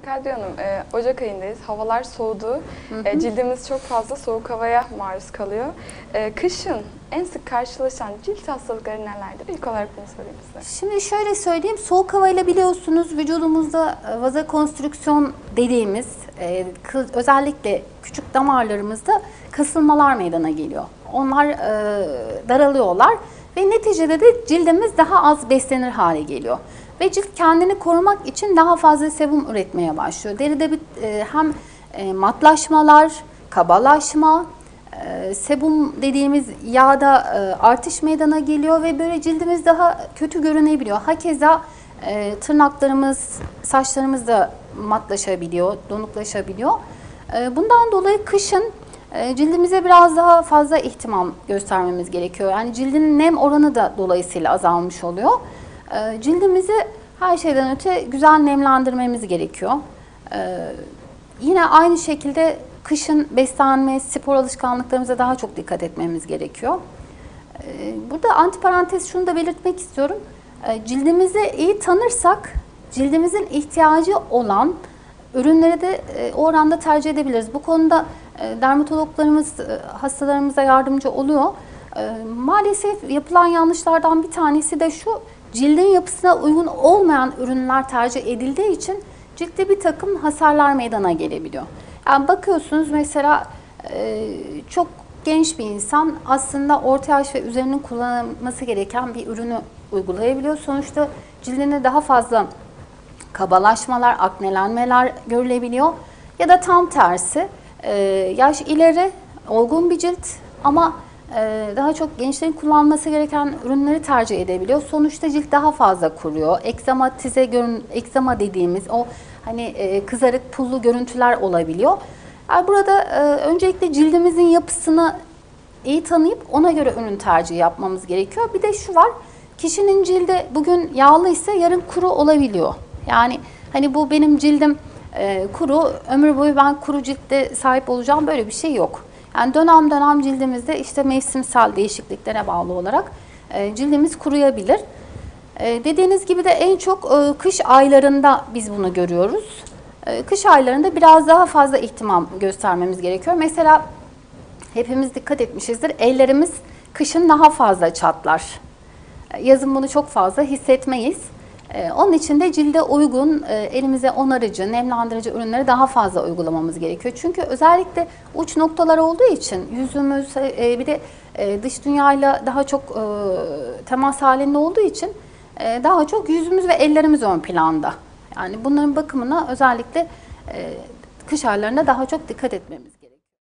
Kadriye Hanım, Ocak ayındayız. Havalar soğudu. Cildimiz çok fazla soğuk havaya maruz kalıyor. Kışın en sık karşılaşan cilt hastalıkları nelerdir? İlk olarak bunu sorayım size. Şimdi şöyle söyleyeyim. Soğuk havayla biliyorsunuz vücudumuzda vazokonstrüksiyon dediğimiz özellikle küçük damarlarımızda kasılmalar meydana geliyor. Onlar daralıyorlar ve neticede de cildimiz daha az beslenir hale geliyor. Ve cilt kendini korumak için daha fazla sebum üretmeye başlıyor. Deride bir, hem matlaşmalar, kabalaşma, sebum dediğimiz yağda artış meydana geliyor ve böyle cildimiz daha kötü görünebiliyor. Hakeza tırnaklarımız, saçlarımız da matlaşabiliyor, donuklaşabiliyor. Bundan dolayı kışın cildimize biraz daha fazla ihtimam göstermemiz gerekiyor. Yani cildin nem oranı da dolayısıyla azalmış oluyor. Cildimizi her şeyden öte güzel nemlendirmemiz gerekiyor. Yine aynı şekilde kışın beslenme, spor alışkanlıklarımıza daha çok dikkat etmemiz gerekiyor. Burada antiparantez şunu da belirtmek istiyorum. Cildimizi iyi tanırsak cildimizin ihtiyacı olan ürünleri de o oranda tercih edebiliriz. Bu konuda dermatologlarımız hastalarımıza yardımcı oluyor. Maalesef yapılan yanlışlardan bir tanesi de şu: cildin yapısına uygun olmayan ürünler tercih edildiği için ciltte bir takım hasarlar meydana gelebiliyor. Yani bakıyorsunuz mesela çok genç bir insan aslında orta yaş ve üzerinin kullanılması gereken bir ürünü uygulayabiliyor. Sonuçta cildine daha fazla kabalaşmalar, aknelenmeler görülebiliyor. Ya da tam tersi yaş ileri, olgun bir cilt ama daha çok gençlerin kullanması gereken ürünleri tercih edebiliyor. Sonuçta cilt daha fazla kuruyor. Ekzamatize ekzama dediğimiz o hani kızarık pullu görüntüler olabiliyor. Yani burada öncelikle cildimizin yapısını iyi tanıyıp ona göre ürün tercihi yapmamız gerekiyor. Bir de şu var, kişinin cildi bugün yağlı ise yarın kuru olabiliyor. Yani hani bu benim cildim kuru, ömür boyu ben kuru ciltte sahip olacağım, böyle bir şey yok. Yani dönem dönem cildimizde işte mevsimsel değişikliklere bağlı olarak cildimiz kuruyabilir. Dediğiniz gibi de en çok kış aylarında biz bunu görüyoruz. Kış aylarında biraz daha fazla ihtimam göstermemiz gerekiyor. Mesela hepimiz dikkat etmişizdir, ellerimiz kışın daha fazla çatlar. Yazın bunu çok fazla hissetmeyiz. Onun için de cilde uygun, elimize onarıcı, nemlendirici ürünleri daha fazla uygulamamız gerekiyor. Çünkü özellikle uç noktalar olduğu için yüzümüz bir de dış dünyayla daha çok temas halinde olduğu için daha çok yüzümüz ve ellerimiz ön planda. Yani bunların bakımına özellikle kış aylarında daha çok dikkat etmemiz gerekiyor.